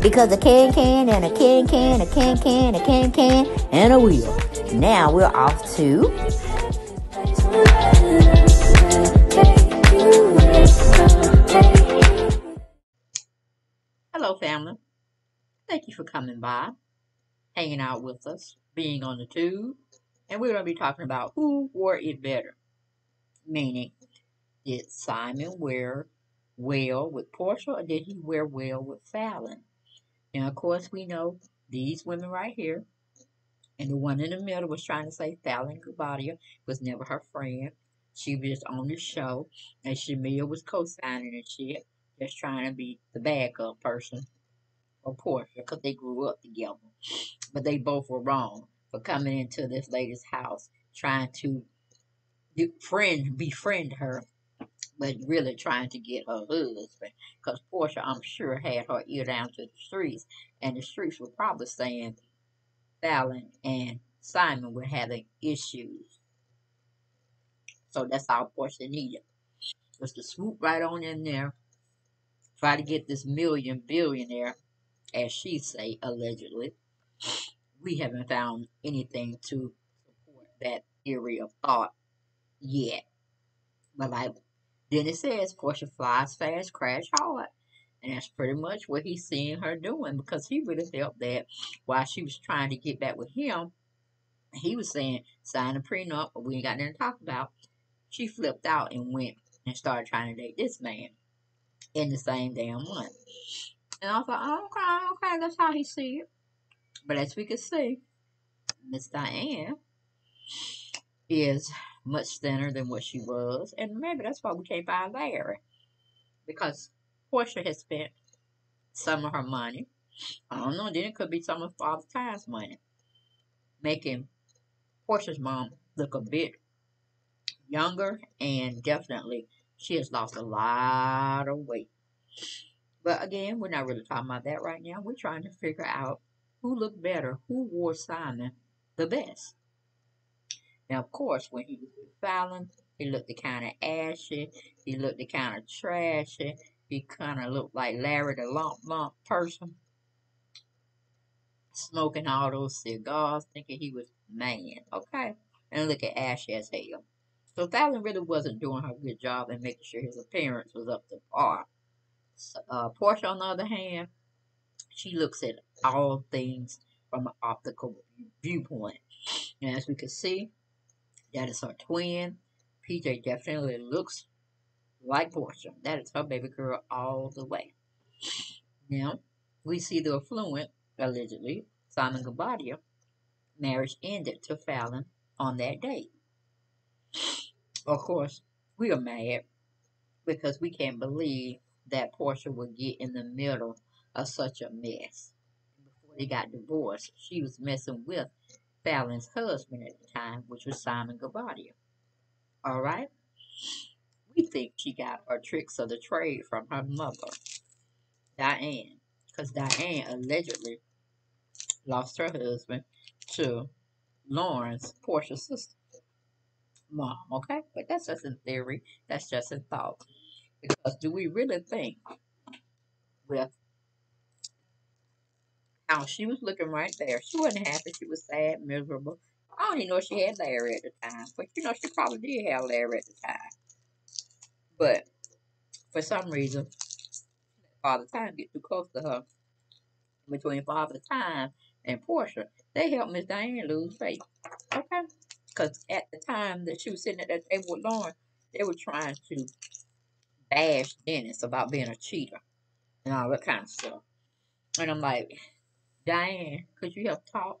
Because a can-can and a can-can, a can-can, a can-can, and a wheel. Now we're off to... Hello, family. Thank you for coming by, hanging out with us, being on the tube. And we're going to be talking about who wore it better. Meaning, did Simon wear well with Porsha, or did he wear well with Falynn? Now, of course, we know these women right here, and the one in the middle was trying to say Simon Guobadia was never her friend. She was just on the show, and Shamea was co-signing and shit, just trying to be the backup person for Porsha, because they grew up together. But they both were wrong for coming into this lady's house, trying to befriend her, but really trying to get her husband, because Porsha, I'm sure, had her ear down to the streets, and the streets were probably saying Falynn and Simon were having issues. So that's all Porsha needed, was to swoop right on in there, try to get this billionaire, as she say, allegedly. We haven't found anything to support that theory of thought yet. But like Dennis says, Porsha flies fast, crash hard. And that's pretty much what he's seeing her doing, because he really felt that while she was trying to get back with him, he was saying, sign a prenup, but we ain't got nothing to talk about. She flipped out and went and started trying to date this man in the same damn month. And I was like, okay, that's how he see it. But as we can see, Miss Diane is much thinner than what she was, and maybe that's why we can't buy Larry, because Porsha has spent some of her money. I don't know, then it could be some of Father Time's money, making Porsha's mom look a bit younger, and definitely she has lost a lot of weight. But again, we're not really talking about that right now. We're trying to figure out who looked better, who wore Simon the best. Now, of course, when he was with Falynn, he looked kind of ashy. He looked kind of trashy. He kind of looked like Larry the lump person, smoking all those cigars, thinking he was man, okay? And look at ashy as hell. So Falynn really wasn't doing her good job and making sure his appearance was up to par. So, Porsha, on the other hand, she looks at all things from an optical viewpoint. And as we can see, that is her twin. PJ definitely looks like Porsha. That is her baby girl all the way. Now, we see the affluent, allegedly, Simon Guobadia marriage ended to Falynn on that date. Of course, we are mad because we can't believe that Porsha would get in the middle of such a mess. Before they got divorced, she was messing with Fallyn's husband at the time, which was Simon Guobadia. All right? We think she got her tricks of the trade from her mother, Diane, because Diane allegedly lost her husband to Lauren's, Porsha's sister, mom, okay? But that's just in theory. That's just in thought. Because do we really think, with how she was looking right there, she wasn't happy, she was sad, miserable. I don't even know if she had Larry at the time, but you know, she probably did have Larry at the time. But for some reason, Father Time get too close to her. Between Father Time and Porsha, they helped Miss Diane lose faith, okay? Because at the time that she was sitting at that table with Lauren, they were trying to bash Dennis about being a cheater and all that kind of stuff. And I'm like, Diane, could you have talked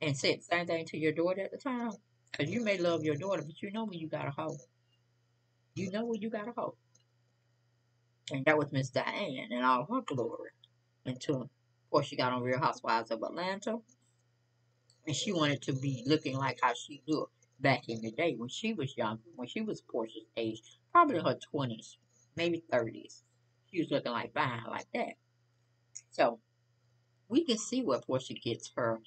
and said the same thing to your daughter at the time? Because you may love your daughter, but you know when you got a hoe. You know when you got a hoe. And that was Miss Diane and all her glory until course, she got on Real Housewives of Atlanta. And she wanted to be looking like how she looked back in the day when she was young, when she was Portia's age, probably in her 20s, maybe 30s. She was looking like fine like that. So we can see where Portia gets her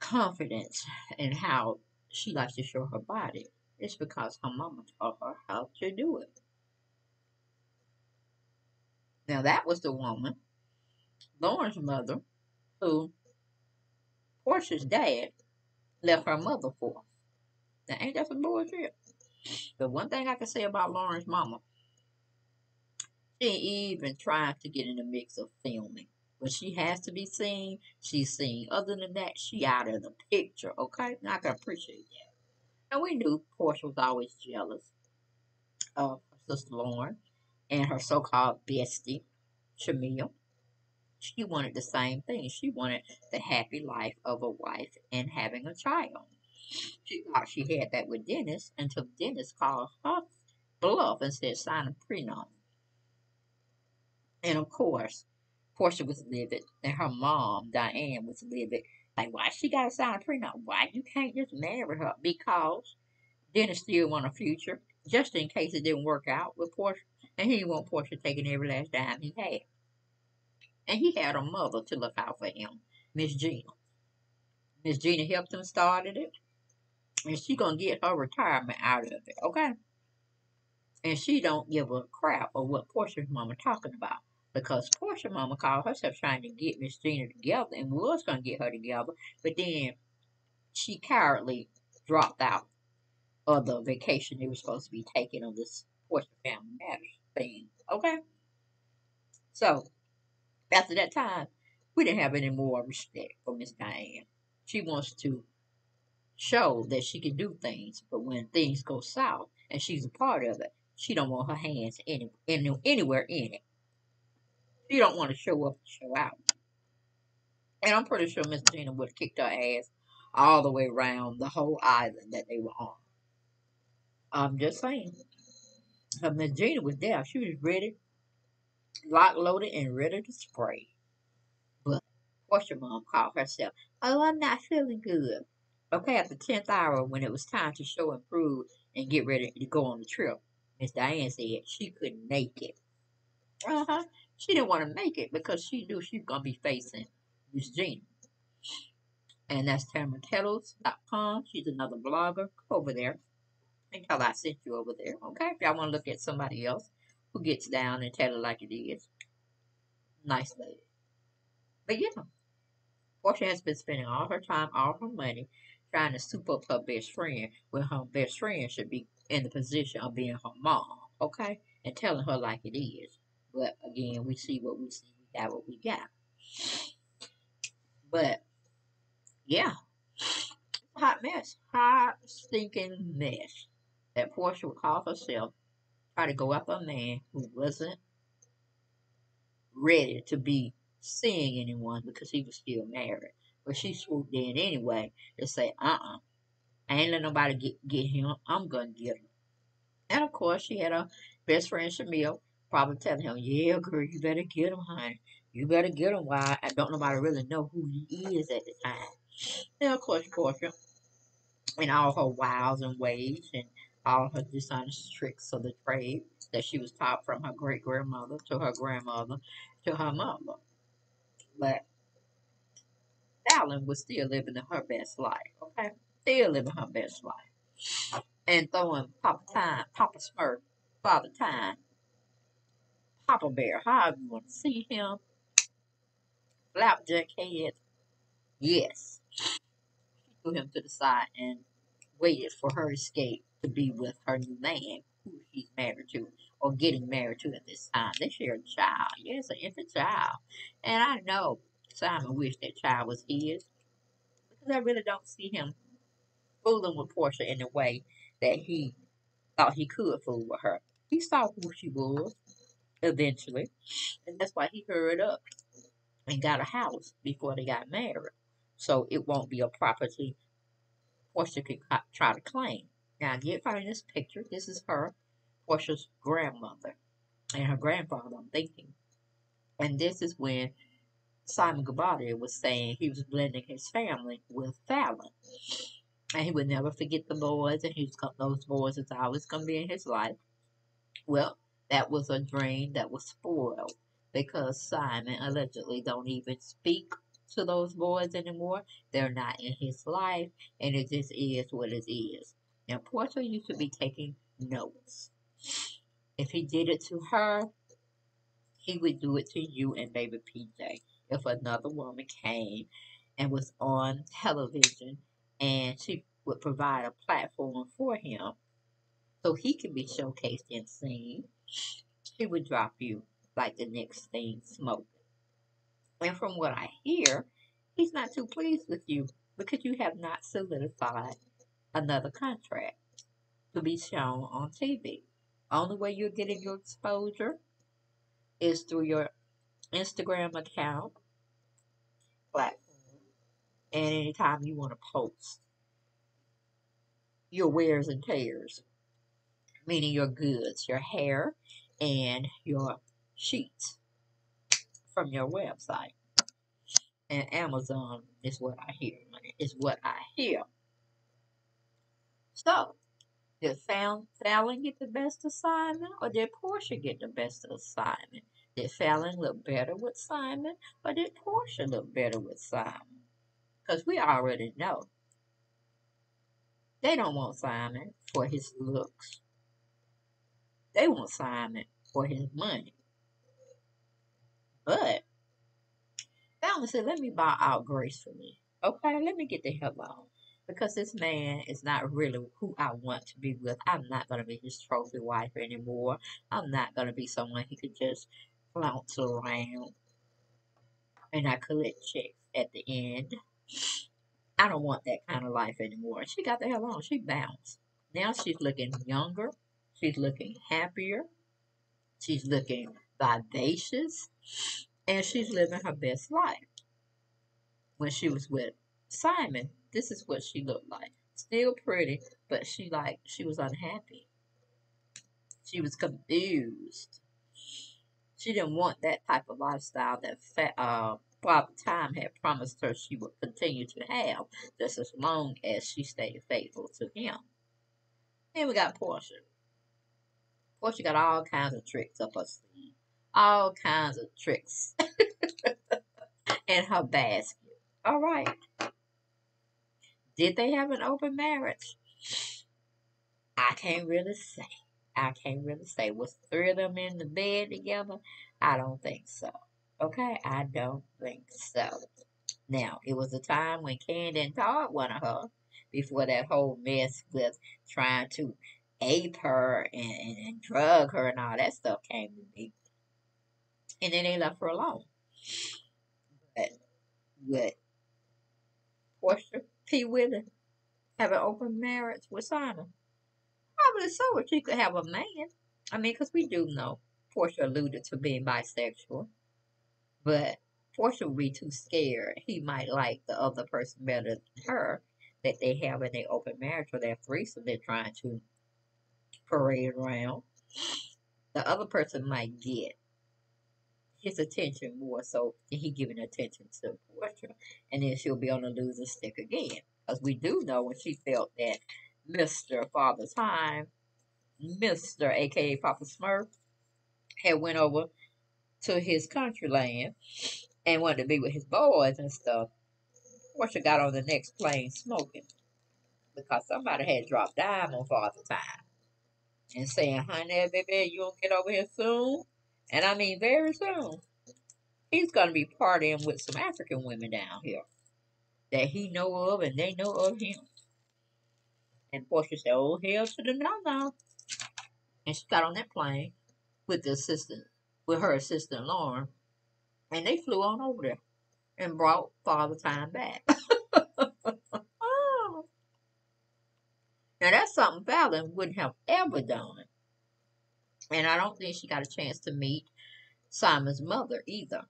confidence and how she likes to show her body. It's because her mama taught her how to do it. Now that was the woman, Lauren's mother, who Portia's dad left her mother for. Now ain't that some bullshit? The one thing I can say about Lauren's mama, she ain't even tried to get in the mix of filming. When she has to be seen, she's seen. Other than that, she out of the picture, okay? Now I can appreciate that. And we knew Portia was always jealous of her sister Lauren and her so-called bestie, Shamea. She wanted the same thing. She wanted the happy life of a wife and having a child. She thought she had that with Dennis until Dennis called her bluff and said, sign a prenup. And of course, Portia was livid, and her mom, Diane, was livid. Like, why she got to sign a prenup? Why you can't just marry her? Because Dennis still want a future, just in case it didn't work out with Portia. And he didn't want Portia taking every last dime he had. And he had a mother to look out for him, Miss Gina. Miss Gina helped him, started it, and she gonna get her retirement out of it, okay? And she don't give a crap of what Portia's mama talking about, because Portia's mama called herself trying to get Miss Gina together and was gonna get her together, but then she cowardly dropped out of the vacation they were supposed to be taking on this Portia Family Matters thing, okay? So after that time, we didn't have any more respect for Miss Diane. She wants to show that she can do things, but when things go south and she's a part of it, she don't want her hands anywhere in it. She don't want to show up and show out. And I'm pretty sure Miss Gina would have kicked her ass all the way around the whole island that they were on. I'm just saying. But Miss Gina was there. She was ready, lock loaded and ready to spray. But Portia mom called herself, oh, I'm not feeling good. Okay, at the 10th hour, when it was time to show and prove and get ready to go on the trip, Miss Diane said she couldn't make it. She didn't want to make it because she knew she was going to be facing Miss Gina. And that's TamaraTettles.com. She's another blogger. Go over there. Until I sent you over there. Okay, if y'all want to look at somebody else who gets down and tell it like it is. Nice lady. But yeah, Portia has been spending all her time, all her money, trying to soup up her best friend, when her best friend should be in the position of being her mom, okay? And telling her like it is. But again, we see what we see, we got what we got. But yeah, hot mess, hot stinking mess that Portia would call herself. Try to go after a man who wasn't ready to be seeing anyone because he was still married. But she swooped in anyway and say, I ain't let nobody get him. I'm going to get him. And, of course, she had her best friend, Shamea, probably telling him, yeah, girl, you better get him, honey. You better get him. Why? I don't nobody really know who he is at the time. And, of course, Portia, in all her wiles and ways and all her dishonest tricks of the trade that she was taught from her great-grandmother to her grandmother to her mama. But Falynn was still living her best life, okay? Still living her best life. And throwing Papa Time, Papa Smurf, Father Time, Papa Bear, however you want to see him, Flapjack Head, yes. She threw him to the side and waited for her escape to be with her new man, who she's married to, or getting married to at this time. They share a child. Yes, an infant child. And I know Simon wished that child was his, because I really don't see him fooling with Portia in the way that he thought he could fool with her. He saw who she was, eventually, and that's why he hurried up and got a house before they got married, so it won't be a property Portia can try to claim. Now, get find this picture. This is her, Portia's grandmother, and her grandfather, I'm thinking. And this is when Simon Guobadia was saying he was blending his family with Falynn. And he would never forget the boys, and those boys was always going to be in his life. Well, that was a dream that was spoiled because Simon allegedly don't even speak to those boys anymore. They're not in his life, and it just is what it is. Now, Porsha used to be taking notes. If he did it to her, he would do it to you and baby PJ. If another woman came and was on television, and she would provide a platform for him so he could be showcased and seen, she would drop you like the next thing smoking. And from what I hear, he's not too pleased with you because you have not solidified another contract to be shown on TV. Only way you're getting your exposure is through your Instagram account platform. And anytime you want to post your wears and tears, meaning your goods, your hair, and your sheets from your website. And Amazon is what I hear. Is what I hear. So, did Falynn get the best of Simon, or did Porsha get the best of Simon? Did Falynn look better with Simon, or did Porsha look better with Simon? Because we already know they don't want Simon for his looks. They want Simon for his money. But Falynn said, let me bow out gracefully. Okay, let me get the hell on. Because this man is not really who I want to be with. I'm not going to be his trophy wife anymore. I'm not going to be someone he could just flounce around and I collect checks at the end. I don't want that kind of life anymore. She got the hell on. She bounced. Now she's looking younger. She's looking happier. She's looking vivacious. And she's living her best life. When she was with Simon, this is what she looked like. Still pretty, but she was unhappy. She was confused. She didn't want that type of lifestyle that Father Time had promised her she would continue to have just as long as she stayed faithful to him. Then we got Porsha. Porsha got all kinds of tricks up her sleeve. All kinds of tricks in her basket. All right. Did they have an open marriage? I can't really say. I can't really say. Was three of them in the bed together? I don't think so. Okay, I don't think so. Now, it was a time when Candy and Todd wanted her before that whole mess with trying to ape her and drug her and all that stuff came to me. And then they left her alone. But would Porsha P. Willie have an open marriage with Simon? Probably so, if she could have a man. I mean, because we do know Porsha alluded to being bisexual. But Porsha would be too scared. He might like the other person better than her that they have in their open marriage or their threesome they're trying to parade around. The other person might get his attention more so than he giving attention to Porsha. And then she'll be on the losing stick again. Because we do know when she felt that Mr. Father Time, Mr. a.k.a. Papa Smurf, had went over to his country land and wanted to be with his boys and stuff. Porsha got on the next plane smoking because somebody had dropped dime on Father Time and saying, honey, baby, you don't get over here soon. And I mean very soon. He's going to be partying with some African women down here that he know of and they know of him. And Porsha said, oh, hell to the no. And she got on that plane with the assistant. With her assistant Lauren, and they flew on over there and brought Father Time back. Now that's something Falynn wouldn't have ever done, and I don't think she got a chance to meet Simon's mother either.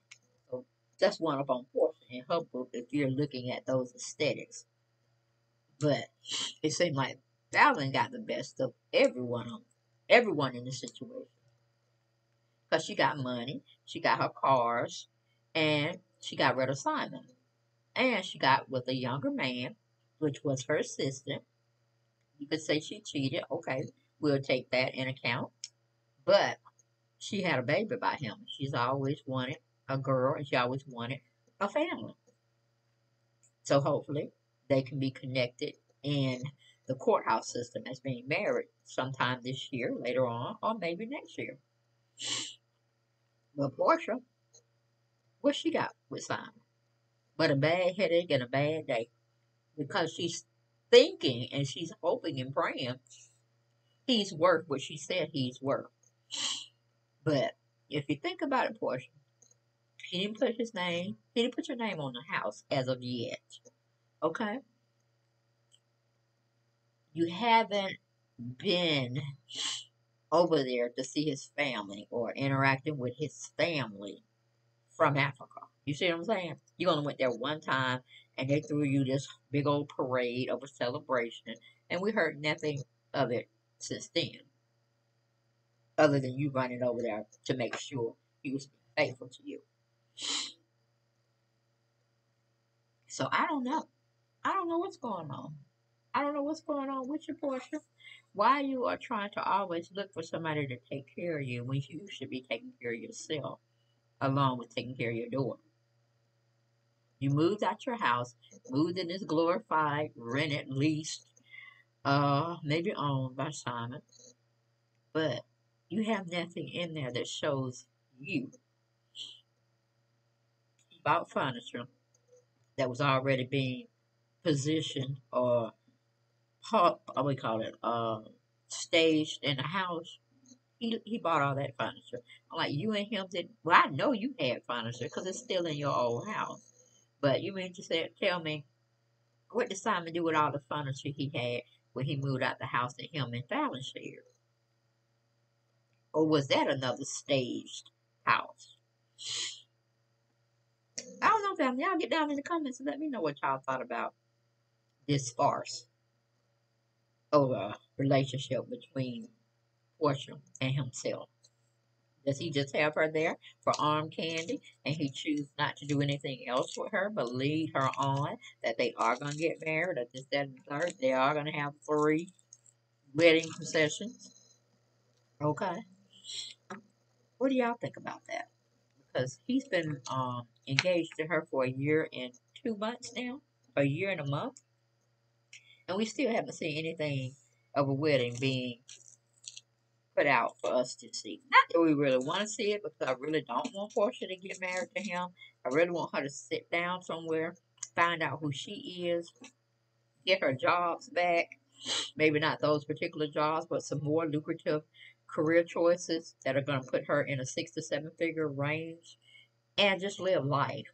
So that's one up on Porsha in her book if you're looking at those aesthetics. But it seemed like Falynn got the best of everyone in the situation. Because she got money, she got her cars, and She got rid of Simon, and she got with a younger man, which was her sister. You could say she cheated. Okay, we'll take that in account. But she had a baby by him. She's always wanted a girl, and she always wanted a family. So hopefully they can be connected in the courthouse system as being married sometime this year, later on, or maybe next year. But Porsha, what she got with Simon? But a bad headache and a bad day. Because she's thinking and she's hoping and praying he's worth what she said he's worth. But if you think about it, Porsha, he didn't put his name, he didn't put your name on the house as of yet. Okay? You haven't been over there to see his family or interacting with his family from Africa. You see what I'm saying? You only went there one time and they threw you this big old parade of a celebration, and we heard nothing of it since then. Other than you running over there to make sure he was faithful to you. So I don't know. I don't know what's going on. I don't know what's going on with your Porsha. Why you are trying to always look for somebody to take care of you when you should be taking care of yourself, along with taking care of your daughter. You moved out your house, moved in this glorified, rented, leased, maybe owned by Simon, but you have nothing in there that shows you. He bought furniture that was already being positioned or staged in the house. He bought all that furniture. I'm like, you and him did. Well, I know you had furniture because it's still in your old house. But you mean to say, tell me, what did Simon do with all the furniture he had when he moved out the house that him and Falynn shared? Or was that another staged house? I don't know, family. Y'all get down in the comments and let me know what y'all thought about this farce over a relationship between Porsha and himself. Does he just have her there for arm candy and he choose not to do anything else with her but lead her on that they are going to get married at this, that, and third? They are going to have 3 wedding processions. Okay. What do y'all think about that? Because he's been engaged to her for 1 year and 2 months now, or 1 year and a month. And we still haven't seen anything of a wedding being put out for us to see. Not that we really want to see it, because I really don't want Porsha to get married to him. I really want her to sit down somewhere, find out who she is, get her jobs back. Maybe not those particular jobs, but some more lucrative career choices that are going to put her in a 6- to 7-figure range, and just live life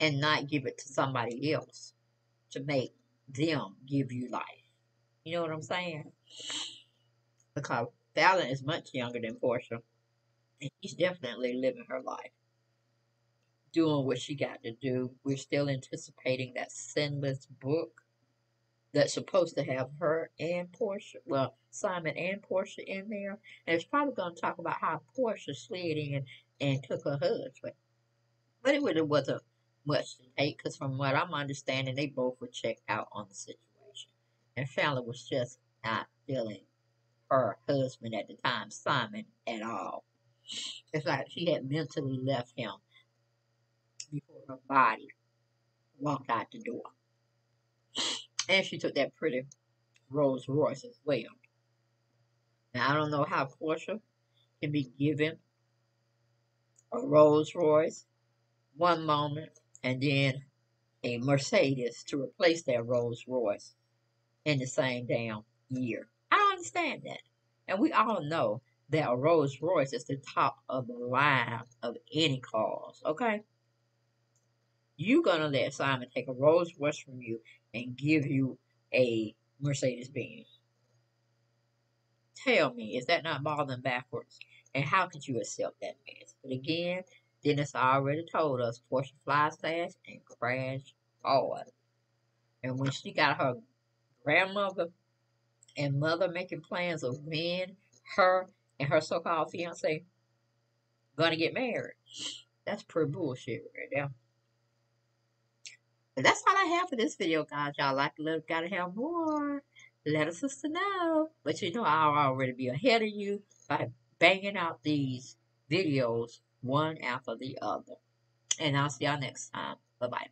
and not give it to somebody else to make them give you life. You know what I'm saying? Because Falynn is much younger than Porsha, and she's definitely living her life, doing what she got to do. We're still anticipating that sinless book that's supposed to have her and Porsha, well, Simon and Porsha in there, and it's probably going to talk about how Porsha slid in and took her husband. But it really wasn't much to take, because from what I'm understanding, they both were checked out on the situation. And Falynn was just not feeling her husband at the time, Simon, at all. It's like she had mentally left him before her body walked out the door. And she took that pretty Rolls Royce as well. Now, I don't know how Porsha can be given a Rolls Royce one moment and then a Mercedes to replace that Rolls Royce in the same damn year. I don't understand that. And we all know that a Rolls Royce is the top of the line of any cars, okay? You're going to let Simon take a Rolls Royce from you and give you a Mercedes Benz. Tell me, is that not balling backwards? And how could you accept that mess? But again, Dennis already told us, Porsha flies fast and crash hard. And when she got her grandmother and mother making plans of when her and her so-called fiance gonna get married, That's pure bullshit right there. But that's all I have for this video, guys. Y'all like it, gotta have more. Let a sister know. But you know I'll already be ahead of you by banging out these videos one after the other. And I'll see y'all next time. Bye-bye.